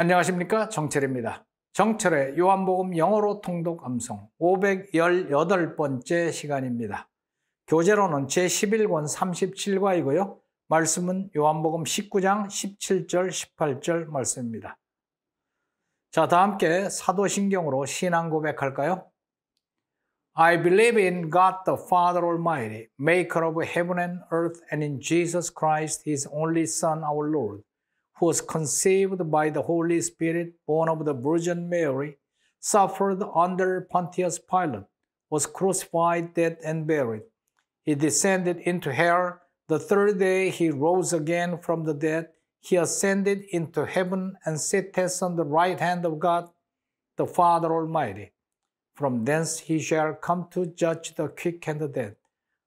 안녕하십니까, 정철입니다. 정철의 요한복음 영어로 통독 암송 518번째 시간입니다. 교재로는 제11권 37과이고요. 말씀은 요한복음 19장 17절 18절 말씀입니다. 자, 다 함께 사도신경으로 신앙 고백할까요? I believe in God the Father Almighty, maker of heaven and earth, and in Jesus Christ, His only Son, our Lord, who was conceived by the Holy Spirit, born of the Virgin Mary, suffered under Pontius Pilate, was crucified, dead, and buried. He descended into hell. The third day he rose again from the dead. He ascended into heaven and sitteth on the right hand of God, the Father Almighty. From thence he shall come to judge the quick and the dead.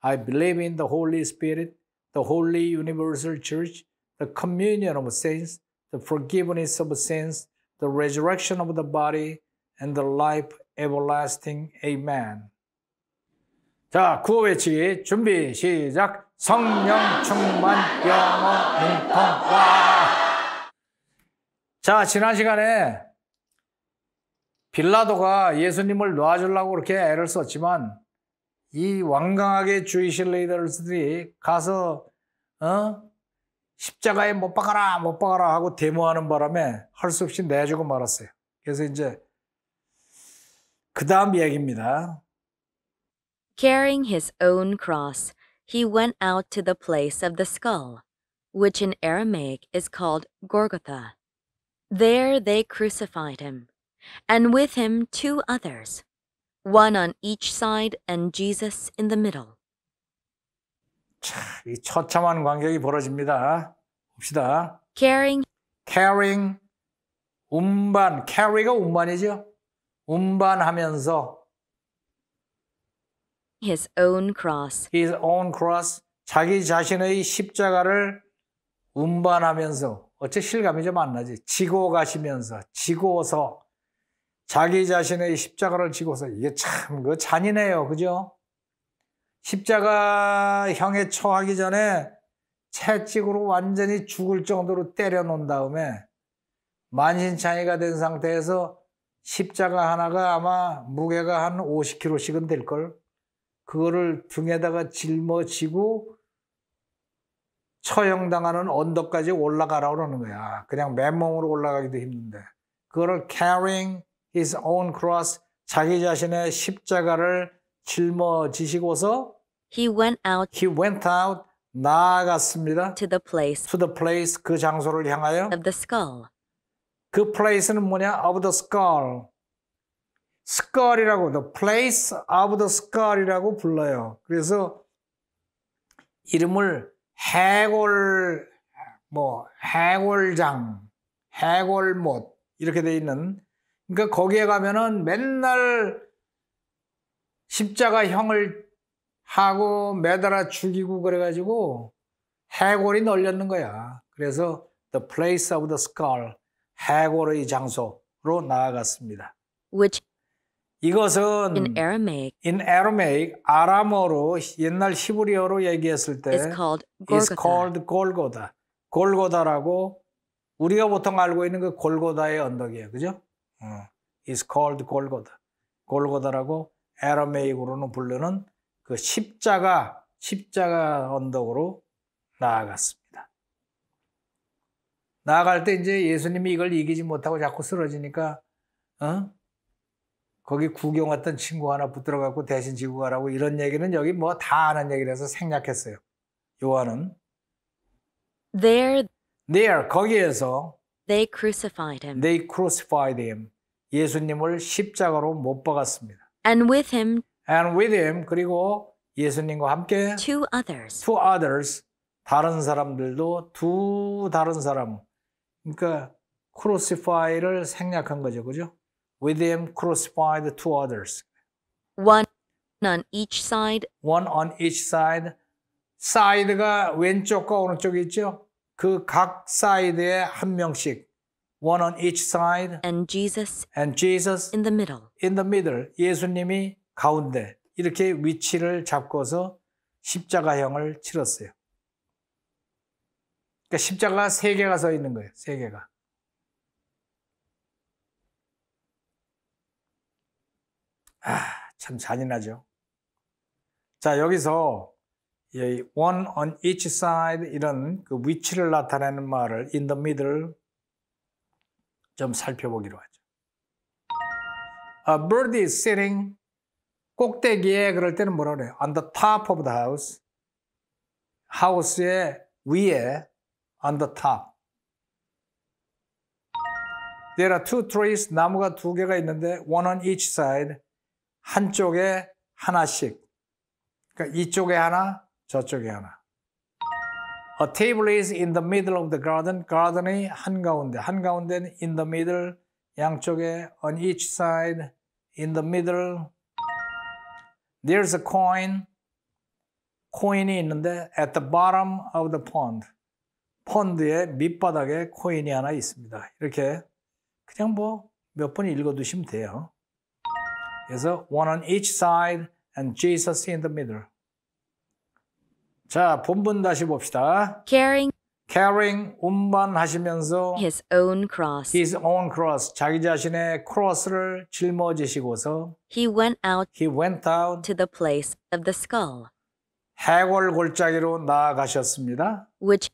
I believe in the Holy Spirit, the Holy Universal Church, the communion of saints, the forgiveness of sins, the resurrection of the body, and the life everlasting. Amen. 자, 구호 외치기 준비 시작! 성령 충만 영어 능통화. 자, 지난 시간에 빌라도가 예수님을 놔주려고 그렇게 애를 썼지만 이 완강하게 주이시 레이더들이 가서 십자가에 못 박아라 못 박아라 하고 데모하는 바람에 할 수 없이 내주고 말았어요. 그래서 이제 그 다음 이야기입니다. Carrying his own cross, he went out to the place of the skull, which in Aramaic is called Golgotha. There they crucified him, and with him two others, one on each side and Jesus in the middle. 자, 이 처참한 광경이 벌어집니다. 봅시다. Carrying, 운반, carry가 운반이죠. 운반하면서 His own cross. 자기 자신의 십자가를 운반하면서, 어째 실감이 좀 안 나지? 지고 가시면서, 지고서, 자기 자신의 십자가를 지고서. 이게 참 그 잔인해요, 그죠? 십자가형에 처하기 전에 채찍으로 완전히 죽을 정도로 때려놓은 다음에 만신창이가 된 상태에서 십자가 하나가 아마 무게가 한 50kg씩은 될걸, 그거를 등에다가 짊어지고 처형당하는 언덕까지 올라가라고 그러는 거야. 그냥 맨몸으로 올라가기도 힘든데 그거를 carrying his own cross, 자기 자신의 십자가를 짊어지시고서 He went out, 나아갔습니다. To the place, 그 장소를 향하여 of the skull. 그 place는 뭐냐? Of the skull. skull이라고, the place of the skull이라고 불러요. 그래서 이름을 해골장, 해골못 이렇게 돼 있는. 그러니까 거기에 가면은 맨날 십자가형을 하고 매달아 죽이고 그래가지고 해골이 널렸는 거야. 그래서 the place of the skull, 해골의 장소로 나아갔습니다. 이것은 in Aramaic, 아람어로 옛날 히브리어로 얘기했을 때 is called Golgotha. 골고다라고 우리가 보통 알고 있는 그 골고다의 언덕이에요. 그죠? is called Golgotha. 골고다라고 아람메이크로는 부르는 그 십자가 언덕으로 나아갔습니다. 나아갈 때 이제 예수님이 이걸 이기지 못하고 자꾸 쓰러지니까 거기 구경 왔던 친구 하나 붙들어갖고 대신 지고 가라고, 이런 얘기는 여기 뭐 다 아는 얘기라서 생략했어요. 요한은 There, 거기에서 They crucified him. 예수님을 십자가로 못 박았습니다. And with him, 그리고 예수님과 함께 two others, 다른 사람들도 두 다른 사람. 그러니까 crucify를 생략한 거죠, 그죠? With him crucified two others. One on each side. 사이드가 왼쪽과 오른쪽이 있죠? 그 각 사이드에 한 명씩. One on each side. And Jesus in the middle. 예수님이 가운데. 이렇게 위치를 잡고서 십자가형을 치렀어요. 그러니까 십자가 세 개가 서 있는 거예요. 세 개가. 참 잔인하죠. 자, 여기서 one on each side 이런 그 위치를 나타내는 말을 in the middle 좀 살펴보기로 하죠. A bird is sitting 꼭대기에 그럴 때는 뭐라고 해요? On the top of the house. 하우스의 위에 on the top. There are two trees, 나무가 두 개가 있는데 one on each side, 한쪽에 하나씩. 그러니까 이쪽에 하나, 저쪽에 하나. A table is in the middle of the garden, garden이 한가운데, 한가운데는 in the middle, 양쪽에 on each side, in the middle. There's a coin, 코인이 있는데 at the bottom of the pond, 펀드의 밑바닥에 코인이 하나 있습니다. 이렇게 그냥 뭐 몇 번 읽어두시면 돼요. 그래서 one on each side and Jesus in the middle. 자, 본문 다시 봅시다. Carrying 운반하시면서 his own cross 자기 자신의 크로스를 짊어지시고서 he went out to the place of the skull. 해골 골짜기로 나아가셨습니다. Which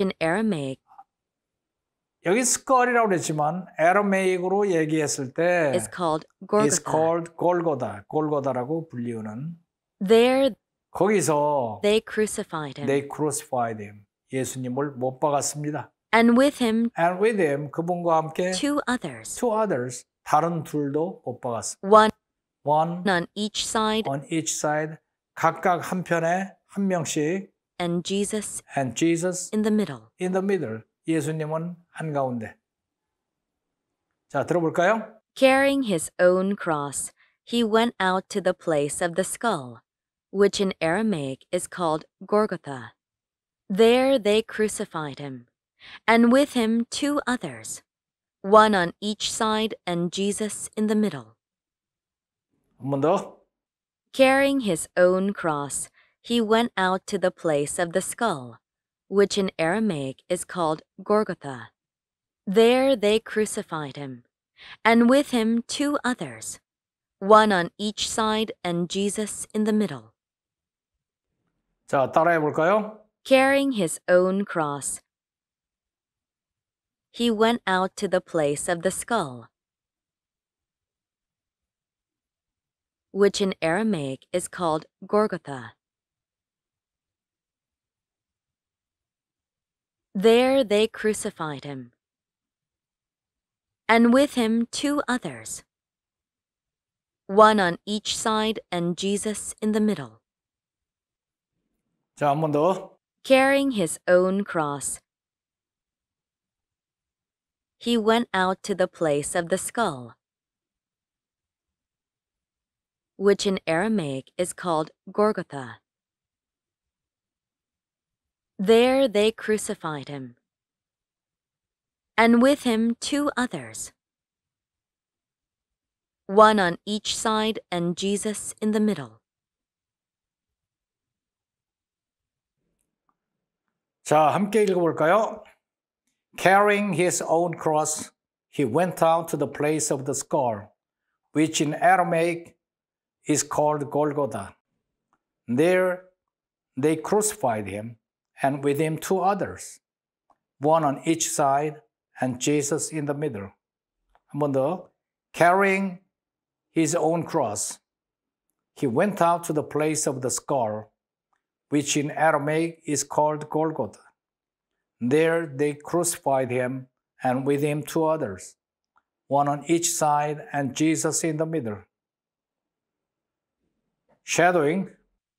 in Aramaic 여기 skull이라고 했지만 Aramaic으로 얘기했을 때 is called Golgotha. 골고다라고 불리우는 there 거기서 they crucified him. 예수님을 못 박았습니다. And with him 그분과 함께 two others 다른 둘도 못 박았습니다. One on each side 각각 한 편에 한 명씩 and Jesus in the middle 예수님은 한가운데. 자, 들어볼까요? Carrying his own cross, he went out to the place of the skull, which in Aramaic is called Golgotha. There they crucified him, and with him two others, one on each side and Jesus in the middle. 한 번 더. Carrying his own cross, he went out to the place of the skull, which in Aramaic is called Golgotha. There they crucified him, and with him two others, one on each side and Jesus in the middle. 자, 따라해 볼까요? Carrying his own cross, he went out to the place of the skull, which in Aramaic is called Golgotha. There they crucified him, and with him two others, one on each side and Jesus in the middle. 자, 한 번 더. Carrying his own cross, he went out to the place of the skull, which in Aramaic is called Golgotha. There they crucified him, and with him two others, one on each side and Jesus in the middle. 자, 함께 읽어볼까요? Carrying his own cross, he went out to the place of the skull, which in Aramaic is called Golgotha. There they crucified him, and with him two others, one on each side and Jesus in the middle. 한 번 더. Carrying his own cross, he went out to the place of the skull, which in Aramaic is called Golgotha. There they crucified him, and with him two others, one on each side and Jesus in the middle. Shadowing.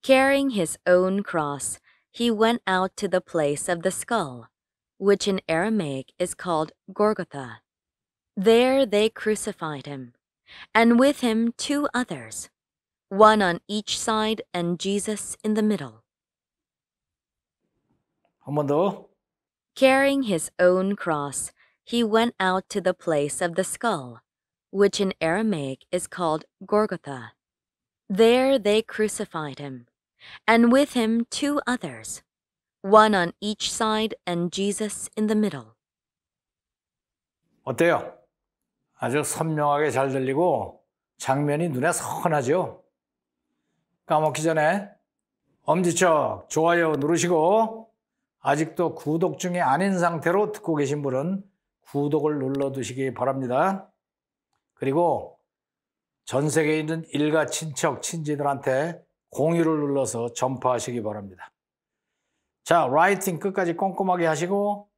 Carrying his own cross, he went out to the place of the skull, which in Aramaic is called Golgotha. There they crucified him, and with him two others, one on each side and Jesus in the middle. 한 번 더. Carrying his own cross, he went out to the place of the skull, which in Aramaic is called Golgotha. There they crucified him, and with him two others, one on each side and Jesus in the middle. 어때요? 아주 선명하게 잘 들리고 장면이 눈에 선하죠. 까먹기 전에 엄지척 좋아요 누르시고 아직도 구독 중이 아닌 상태로 듣고 계신 분은 구독을 눌러두시기 바랍니다. 그리고 전 세계에 있는 일가 친척, 친지들한테 공유를 눌러서 전파하시기 바랍니다. 자, 라이팅 끝까지 꼼꼼하게 하시고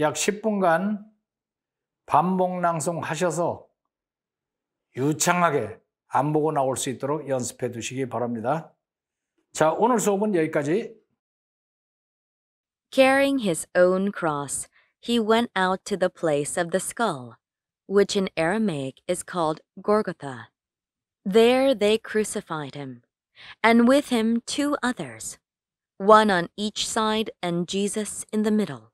약 10분간 반복 낭송하셔서 유창하게 안 보고 나올 수 있도록 연습해 두시기 바랍니다. 자, 오늘 수업은 여기까지. Carrying his own cross, he went out to the place of the skull, which in Aramaic is called Golgotha. There they crucified him, and with him two others, one on each side and Jesus in the middle.